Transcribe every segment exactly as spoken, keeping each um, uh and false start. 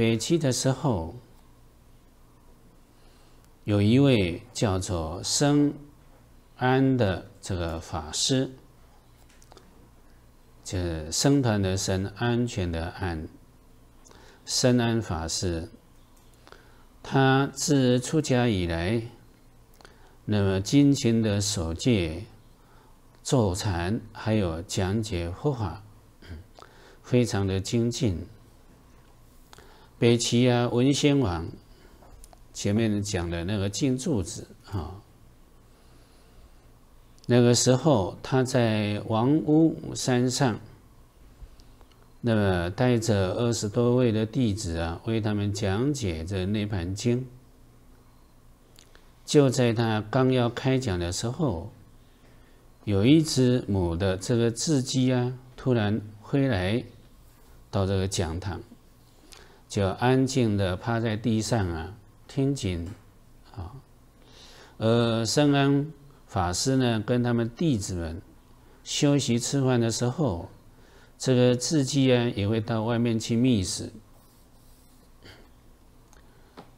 北齐的时候，有一位叫做生安的这个法师，就是僧团的僧，安全的安，生安法师。他自出家以来，那么精勤的守戒、坐禅，还有讲解佛法，非常的精进。北齐啊，文宣王前面讲的那个净柱子啊、哦，那个时候他在王屋山上，那么带着二十多位的弟子啊，为他们讲解这《涅盘经》。就在他刚要开讲的时候，有一只母的这个雉鸡啊，突然飞来到这个讲堂，就安静的趴在地上啊，听经啊。而生安法师呢，跟他们弟子们休息吃饭的时候，这个雉鸡啊，也会到外面去觅食。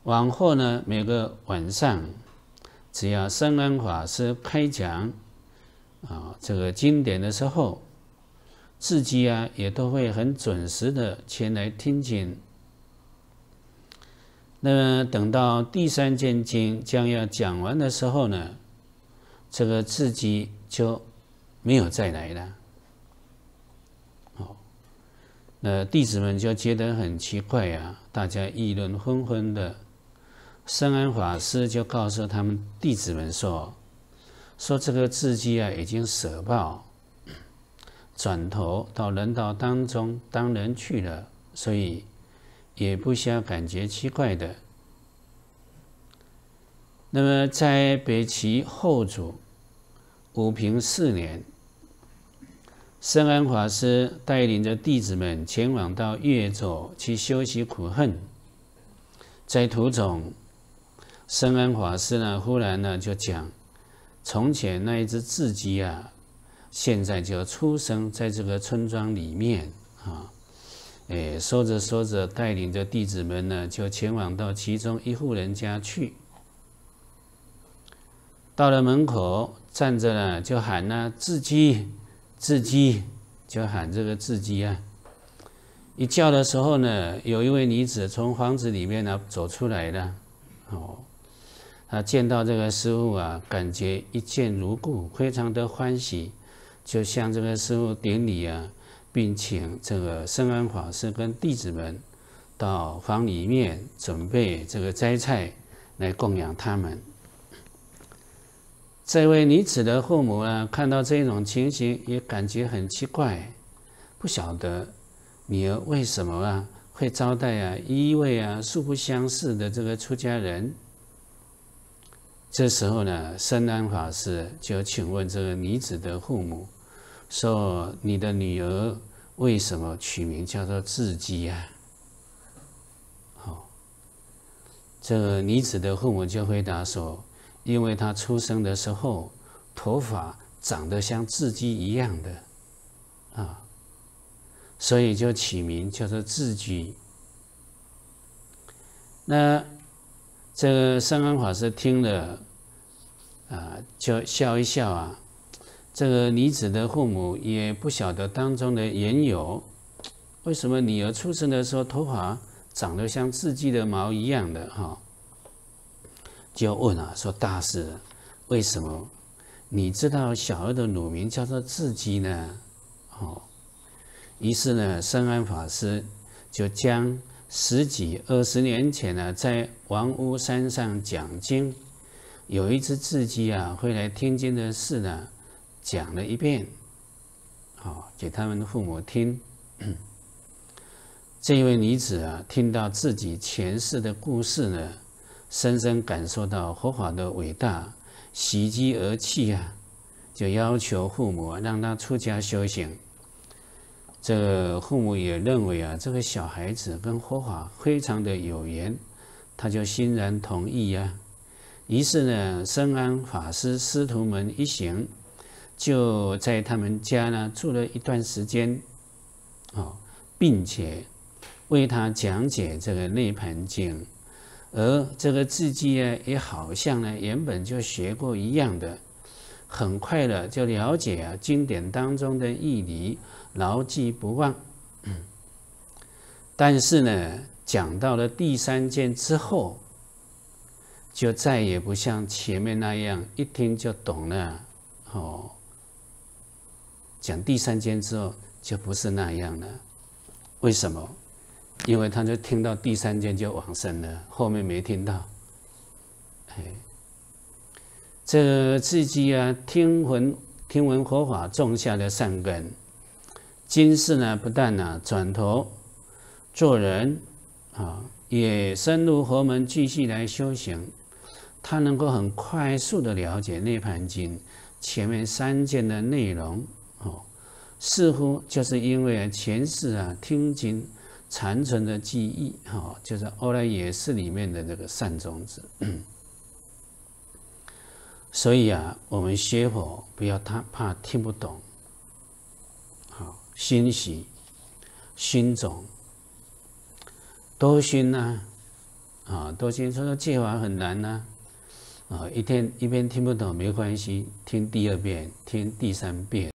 往后呢，每个晚上，只要生安法师开讲啊，这个经典的时候，雉鸡啊，也都会很准时的前来听经。那么等到第三卷经将要讲完的时候呢，这个雉鸡就没有再来了。那弟子们就觉得很奇怪啊，大家议论纷纷的。生安法师就告诉他们弟子们说：“说这个雉鸡啊，已经舍报，转头到人道当中当人去了，所以也不需要感觉奇怪的。”那么，在北齐后主武平四年，生安法师带领着弟子们前往到越州去修习苦恨，在途中，生安法师呢忽然呢就讲，从前那一只雉鸡啊，现在就出生在这个村庄里面啊，哎，说着说着，带领着弟子们呢就前往到其中一户人家去，到了门口站着呢就喊呢雉鸡。雉鸡就喊这个雉鸡啊！一叫的时候呢，有一位女子从房子里面呢、啊、走出来了。哦，她见到这个师父啊，感觉一见如故，非常的欢喜，就向这个师父顶礼啊，并请这个生安法师跟弟子们到房里面准备这个斋菜来供养他们。这位女子的父母呢，看到这种情形也感觉很奇怪，不晓得女儿为什么啊会招待啊一位啊素不相识的这个出家人。这时候呢，生安法师就请问这个女子的父母说：“你的女儿为什么取名叫做雉鸡啊？”哦，这个女子的父母就回答说：“因为他出生的时候，头发长得像雉鸡一样的，啊，所以就起名叫做雉鸡。”那这个生安法师听了，啊，就笑一笑啊。这个女子的父母也不晓得当中的缘由，为什么女儿出生的时候头发长得像雉鸡的毛一样的哈？啊，就问啊，说：“大师，为什么你知道小儿的乳名叫做雉鸡呢？”哦，于是呢，生安法师就将十几二十年前呢、啊，在王屋山上讲经，有一只雉鸡啊，会来听经的事呢，讲了一遍，哦，给他们的父母听。这位女子啊，听到自己前世的故事呢，深深感受到佛法的伟大，喜极而泣啊，就要求父母、啊、让他出家修行。这个父母也认为啊，这个小孩子跟佛法非常的有缘，他就欣然同意啊。于是呢，生安法师师徒们一行就在他们家呢住了一段时间，哦，并且为他讲解这个《内盘经》，而这个智积呢，也好像呢原本就学过一样的，很快的就了解啊经典当中的义理，牢记不忘。嗯、但是呢，讲到了第三件之后，就再也不像前面那样一听就懂了。哦，讲第三件之后就不是那样了。 为什么？因为他就听到第三件就往生了，后面没听到。哎，这个智积啊，听闻听闻佛法种下的善根，今世呢不但呢、啊、转头做人啊，也深入佛门继续来修行，他能够很快速的了解《内盘经》前面三件的内容。 似乎就是因为前世啊听经残存的记忆，哈、哦，就是《阿赖耶识》里面的这个善种子。所以啊，我们学佛不要怕怕听不懂，好、哦，熏习、熏种、多熏呐、啊，啊、哦，多熏。说戒法很难呐、啊，啊、哦，一天一遍听不懂没关系，听第二遍，听第三遍。